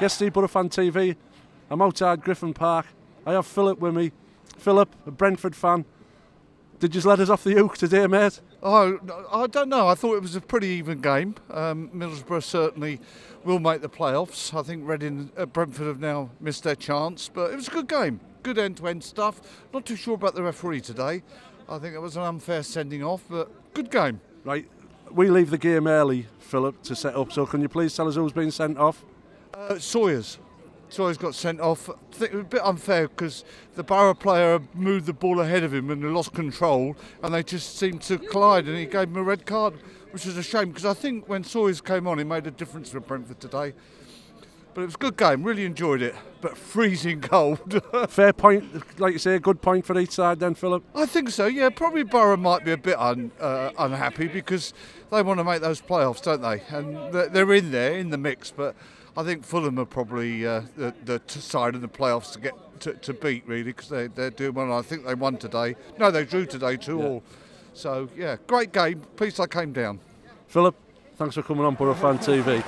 Yes, Steve Butterfan TV. I'm outside Griffin Park. I have Philip with me. Philip, a Brentford fan. Did you just let us off the hook today, mate? Oh, I don't know. I thought it was a pretty even game. Middlesbrough certainly will make the playoffs. I think Reading, Brentford have now missed their chance, but it was a good game. Good end-to-end stuff. Not too sure about the referee today. I think it was an unfair sending off, but good game. Right, we leave the game early, Philip, to set up, so can you please tell us who's been sent off? Sawyers. Sawyers got sent off. I think it was a bit unfair because the Boro player moved the ball ahead of him and he lost control, and they just seemed to collide, and he gave him a red card, which was a shame because I think when Sawyers came on, he made a difference for Brentford today. But it was a good game, really enjoyed it, but freezing cold. Fair point, like you say, a good point for each side then, Philip? I think so, yeah. Probably Boro might be a bit unhappy because they want to make those playoffs, don't they? And they're in there, in the mix, but I think Fulham are probably the side of the playoffs to get to beat, really, because they're doing well. I think they won today. No, they drew today, 2-2. Yeah. So, yeah, great game. Pleased I came down. Philip, thanks for coming on Boro Fan TV.